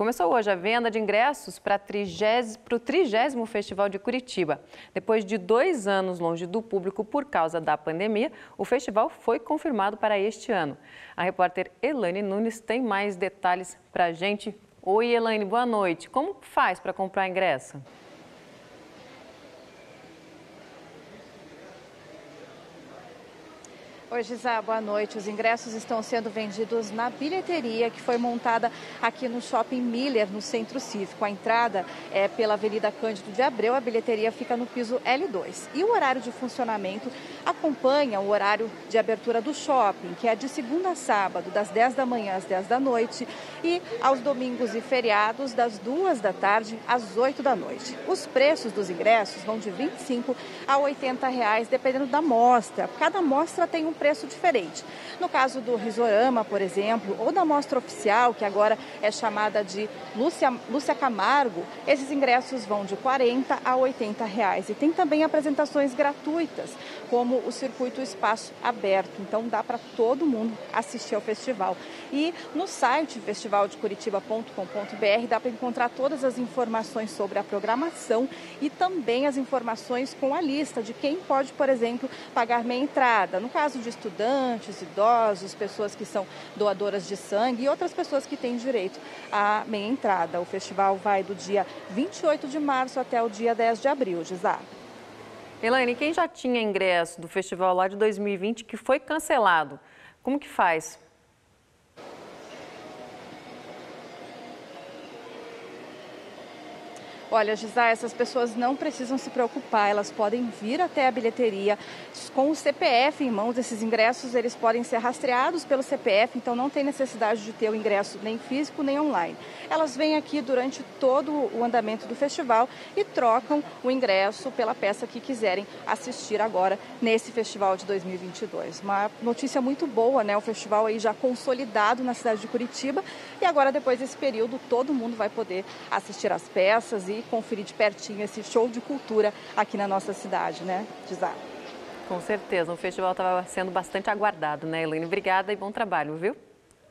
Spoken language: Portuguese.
Começou hoje a venda de ingressos para o 30º Festival de Curitiba. Depois de 2 anos longe do público por causa da pandemia, o festival foi confirmado para este ano. A repórter Elaine Nunes tem mais detalhes para a gente. Oi, Elaine, boa noite. Como faz para comprar ingresso? Oi, Gisá, boa noite. Os ingressos estão sendo vendidos na bilheteria que foi montada aqui no Shopping Miller, no Centro Cívico. A entrada é pela Avenida Cândido de Abreu, a bilheteria fica no piso L2. E o horário de funcionamento acompanha o horário de abertura do shopping, que é de segunda a sábado, das 10 da manhã às 10 da noite, e aos domingos e feriados, das 2 da tarde às 8 da noite. Os preços dos ingressos vão de R$ 25 a R$ 80, dependendo da mostra. Cada mostra tem um preço diferente. No caso do Risorama, por exemplo, ou da Mostra Oficial, que agora é chamada de Lúcia Camargo, esses ingressos vão de 40 a 80 reais. E tem também apresentações gratuitas, como o Circuito Espaço Aberto. Então dá para todo mundo assistir ao festival. E no site festivaldecuritiba.com.br dá para encontrar todas as informações sobre a programação e também as informações com a lista de quem pode, por exemplo, pagar meia entrada. No caso de estudantes, idosos, pessoas que são doadoras de sangue e outras pessoas que têm direito à meia entrada. O festival vai do dia 28 de março até o dia 10 de abril, Gisá. Elaine, quem já tinha ingresso do festival lá de 2020 que foi cancelado, como que faz? Olha, Gisá, essas pessoas não precisam se preocupar, elas podem vir até a bilheteria com o CPF em mãos. Esses ingressos, eles podem ser rastreados pelo CPF, então não tem necessidade de ter o ingresso nem físico nem online. Elas vêm aqui durante todo o andamento do festival e trocam o ingresso pela peça que quiserem assistir agora nesse festival de 2022. Uma notícia muito boa, né? O festival aí já consolidado na cidade de Curitiba e agora, depois desse período, todo mundo vai poder assistir às peças e conferir de pertinho esse show de cultura aqui na nossa cidade, né, Gisá? Com certeza, o festival estava sendo bastante aguardado, né, Elaine? Obrigada e bom trabalho, viu?